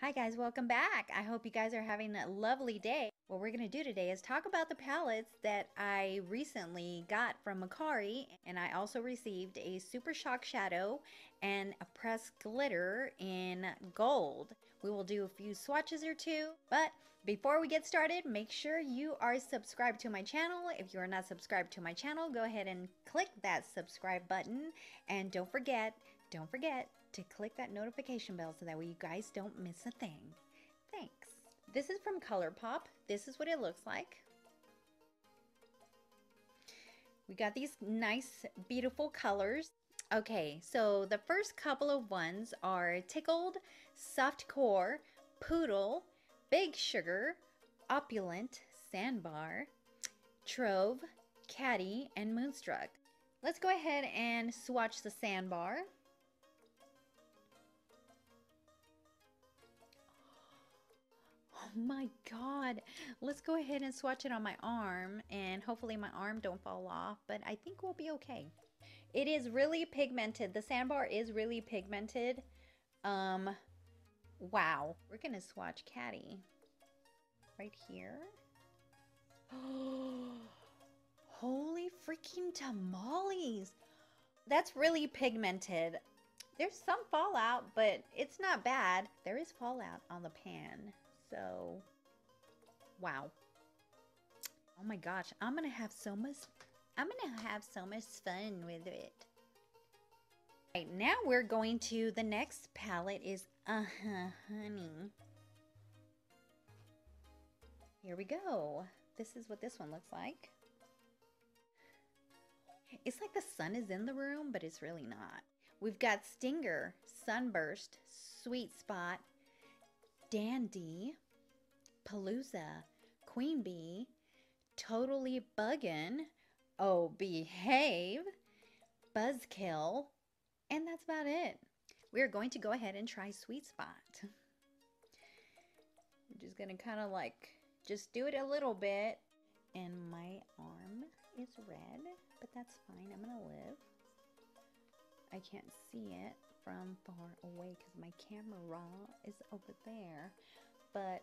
Hi guys, welcome back. I hope you guys are having a lovely day. What we're going to do today is talk about the palettes that I recently got from Mercari, and I also received a Super Shock Shadow and a pressed glitter in gold. We will do a few swatches or two, but before we get started, make sure you are subscribed to my channel. If you are not subscribed to my channel, go ahead and click that subscribe button, and don't forget to click that notification bell so that way you guys don't miss a thing. Thanks. This is from ColourPop. This is what it looks like. We got these nice, beautiful colors. Okay, so the first couple of ones are Tickled, Soft Core, Poodle, Big Sugar, Opulent, Sandbar, Trove, Caddy, and Moonstruck. Let's go ahead and swatch the Sandbar. Oh my god, let's go ahead and swatch it on my arm, and hopefully my arm don't fall off, but I think we'll be okay. It is really pigmented. The Sandbar is really pigmented. Wow. We're gonna swatch Caddy right here. Oh, holy freaking tamales, that's really pigmented. There's some fallout, but it's not bad. There is fallout on the pan. So, wow. Oh my gosh, I'm gonna have so much fun with it. All right, now we're going to the next palette is Uh Huh Honey. Here we go. This is what this one looks like. It's like the sun is in the room, but it's really not. We've got Stinger, Sunburst, Sweet Spot, Dandy, Palooza, Queen Bee, Totally Buggin', Oh Behave, Buzzkill, and that's about it. We're going to go ahead and try Sweet Spot. I'm just gonna kind of like just do it a little bit, and my arm is red, but that's fine. I'm gonna live. I can't see it from far away because my camera is over there, but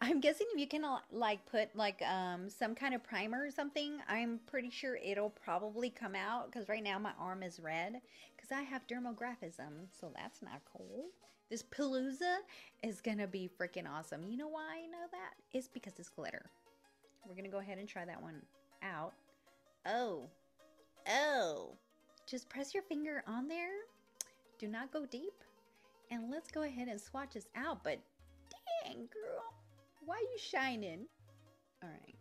I'm guessing if you can like put like some kind of primer or something, I'm pretty sure it'll probably come out, because right now my arm is red because I have dermographism, so that's not cool. This Palooza is gonna be freaking awesome. You know why I know that? It's because it's glitter. We're gonna go ahead and try that one out. Oh, just press your finger on there. Do not go deep. And let's go ahead and swatch this out. But dang, girl, why are you shining? All right.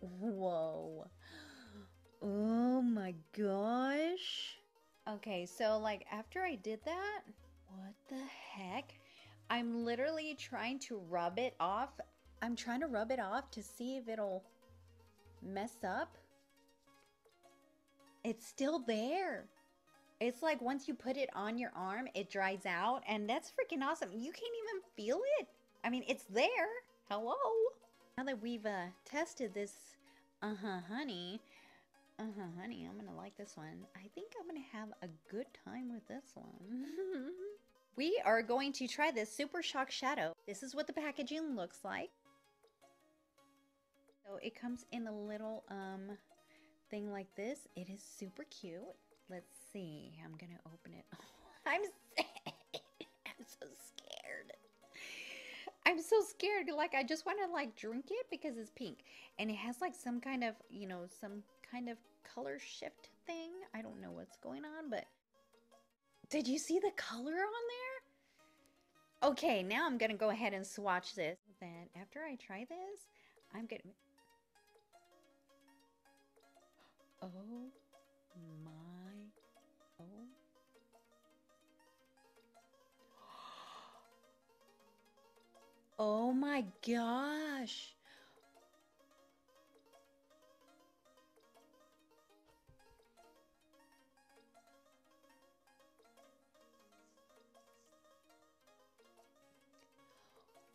Whoa. Oh my gosh. Okay, so like after I did that, what the heck? I'm literally trying to rub it off. I'm trying to rub it off to see if it'll mess up. It's still there. It's like once you put it on your arm, it dries out, and that's freaking awesome. You can't even feel it. I mean, it's there. Hello. Now that we've tested this Uh Huh Honey, I'm gonna like this one. I think I'm gonna have a good time with this one. We are going to try this Super Shock Shadow. This is what the packaging looks like. So it comes in a little thing like this. It is super cute. Let's see. I'm gonna open it. Oh, I'm so scared. I'm so scared. Like I just want to like drink it because it's pink, and it has like some kind of, you know, some kind of color shift thing. I don't know what's going on, but did you see the color on there? Okay, now I'm gonna go ahead and swatch this. Then after I try this, I'm gonna. Oh my, oh. Oh my gosh.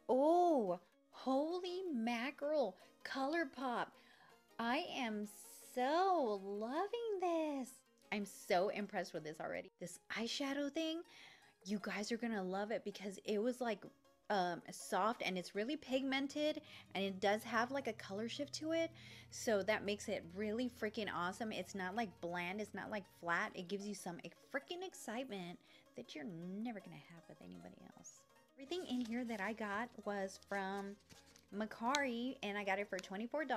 Oh, holy mackerel, ColourPop. I am so loving this. I I'm so impressed with this already. This eyeshadow thing, you guys are gonna love it because it was like soft and it's really pigmented and it does have like a color shift to it, so that makes it really freaking awesome. It's not like bland, it's not like flat. It gives you some freaking excitement that you're never gonna have with anybody else. Everything in here that I got was from Mercari and I got it for $24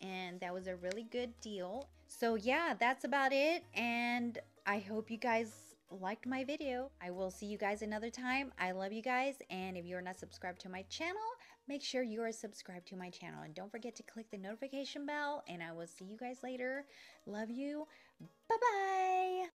and that was a really good deal. So yeah, that's about it, and I hope you guys liked my video. I will see you guys another time. I love you guys, and if you're not subscribed to my channel, make sure you are subscribed to my channel, and don't forget to click the notification bell, and I will see you guys later. Love you. Bye-bye.